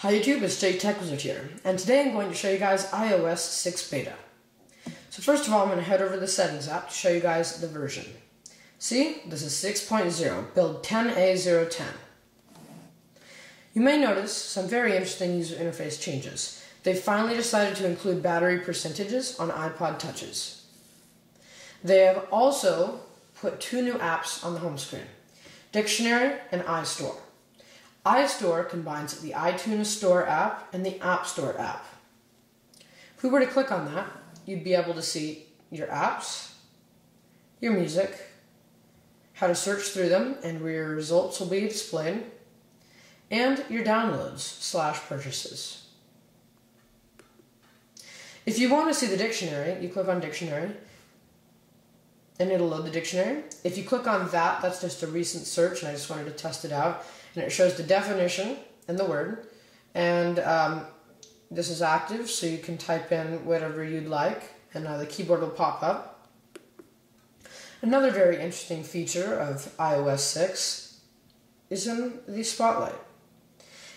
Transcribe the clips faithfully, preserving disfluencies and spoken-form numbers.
Hi YouTube, it's Jake Tech Wizard here, and today I'm going to show you guys i O S six Beta. So first of all, I'm going to head over to the Settings app to show you guys the version. See, this is six point oh, build ten A zero ten. You may notice some very interesting user interface changes. They finally decided to include battery percentages on iPod Touches. They have also put two new apps on the home screen, Dictionary and iStore. iStore combines the iTunes Store app and the App Store app. If we were to click on that, you'd be able to see your apps, your music, how to search through them and where your results will be displayed, and your downloads slash purchases. If you want to see the dictionary, you click on Dictionary and it'll load the dictionary. If you click on that, that's just a recent search and I just wanted to test it out. And it shows the definition and the word, and um, this is active, so you can type in whatever you'd like, and uh, the keyboard will pop up. Another very interesting feature of i O S six is in the Spotlight.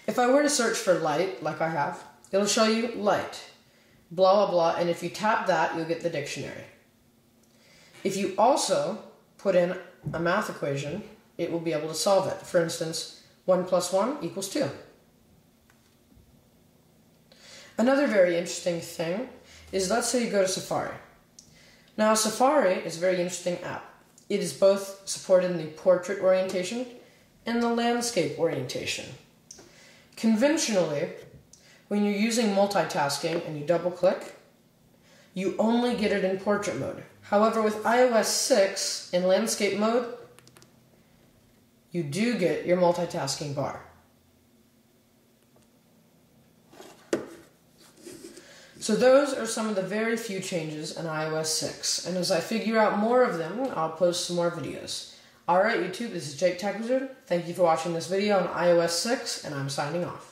If I were to search for light, like I have, it'll show you light, blah, blah, blah, and if you tap that, you'll get the dictionary. If you also put in a math equation, it will be able to solve it. For instance, one plus one equals two. Another very interesting thing is, let's say you go to Safari. Now Safari is a very interesting app. It is both supported in the portrait orientation and the landscape orientation. Conventionally, when you're using multitasking and you double click, you only get it in portrait mode. However, with i O S six in landscape mode, you do get your multitasking bar. So those are some of the very few changes in i O S six, and as I figure out more of them, I'll post some more videos. Alright YouTube, this is Jake Tech Wizard. Thank you for watching this video on i O S six, and I'm signing off.